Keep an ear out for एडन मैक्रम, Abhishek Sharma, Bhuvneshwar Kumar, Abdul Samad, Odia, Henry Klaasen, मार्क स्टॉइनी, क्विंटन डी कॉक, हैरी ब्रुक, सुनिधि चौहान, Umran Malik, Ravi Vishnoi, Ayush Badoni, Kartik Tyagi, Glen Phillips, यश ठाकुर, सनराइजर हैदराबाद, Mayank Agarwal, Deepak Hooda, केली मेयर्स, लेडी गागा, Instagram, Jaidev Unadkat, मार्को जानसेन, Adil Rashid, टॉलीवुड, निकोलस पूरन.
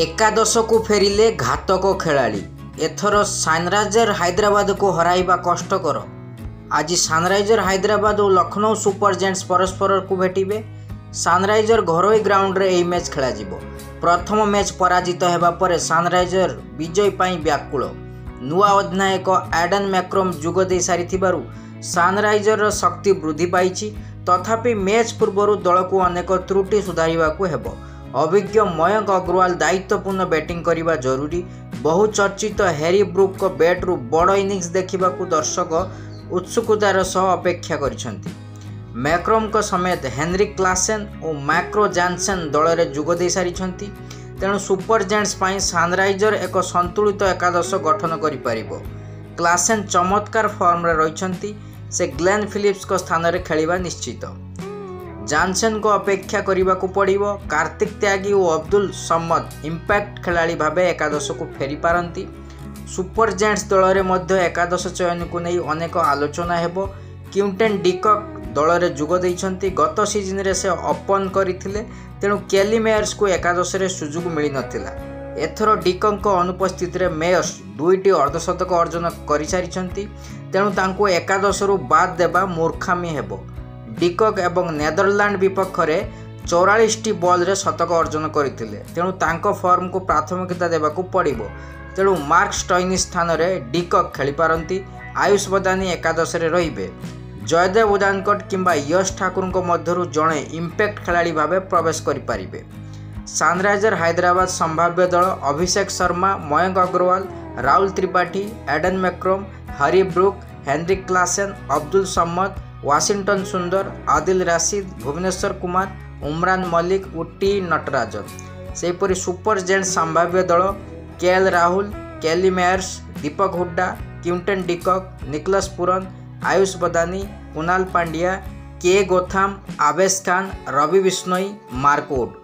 एकादश को फेरिले घातक खेलाड़ी एथर सनराइजर हैदराबाद को हराइबा कष्टकर। आज सनराइजर हैदराबाद और लखनऊ सुपर जायंट्स परस्पर को भेटिबे। सनराइजर घरोई ग्राउंड रे एही मैच खेला जिवो। प्रथम मैच पराजित हेबा परे सनराइजर विजय पाई व्याकुल। नुआ अधिनायक एडन मैक्रम जुग दे सारिथिबारु सनराइजर शक्ति वृद्धि पाई, तथापि मैच पूर्व दल को अनेक त्रुटि सुधारिबाकू हेबो। अभिज्ञ मयंक अग्रवाल दायित्वपूर्ण बैटिंग करवा जरूरी। बहु चर्चित हैरी ब्रुक को बैट रु बड़ इनिंग्स देखा दर्शक उत्सुकतार सह अपेक्षा करिसेंति। मैक्रम को समेत हेनरी क्लासेन और मार्को जानसेन दल में जुग दे सारिछंती। तेणु सुपर जायंट्स पई सनराइजर एक संतुलित एकादश गठन करि परिबो। क्लासेन चमत्कार फॉर्म रे रहिछंती, से ग्लेन फिलिप्स को स्थान रे खेलिबा निश्चित। जानसेन को अपेक्षा करने को पड़ो। कार्तिक त्यागी और अब्दुल समद इंपैक्ट खिलाड़ी भाव एकादश को फेरी पारती। सुपर जायंट्स दल में मध्य एकादश चयन को नहीं अनेक आलोचना हेबो। क्विंटन डी कॉक दल में जुग देइछंती। गत सीजन रे से ओपन करथिले, तेणु केली मेयर्स को एकादश रे सुजुग मिली नथिला। एथर डी कॉक अनुपस्थित रे मेयर्स दुईटी अर्धशतक अर्जन कर सारिछंती, तेणु तांको एकादश रु बाद देबा मूर्खामी हेबो। डिकॉक एवं नेदरलैंड विपक्ष में 44 बॉल रे शतक अर्जन करते, तेणु तांको फॉर्म को प्राथमिकता देवाकू पड़ो। तेणु मार्क स्टॉइनी स्थान में डिकॉक खेली पारंती। आयुष बदानी एकादश रे रहिबे। जयदेव उदानकट किंबा यश ठाकुर मध्यरु जड़े इंपैक्ट खिलाड़ी भाव प्रवेश करिपारिबे। सनराइजर हैदराबाद संभाव्य दल Abhishek Sharma, Mayank Agarwal, Rahul Tripathi, एडन मैक्रम, Harry Brook, Henry Klaasen, Abdul Samad, Washington Sundar, Adil Rashid, Bhuvneshwar Kumar, Umran Malik, उट्टी नटराजन। सेपरी सुपर जायंट्स संभाव्य दल KL Rahul, केली मेयर्स, Deepak Hooda, क्विंटन डी कॉक, निकोलस पूरन, Ayush Badoni, Krunal Pandya, Gowtham, Avesh Khan, Ravi Bishnoi, Marco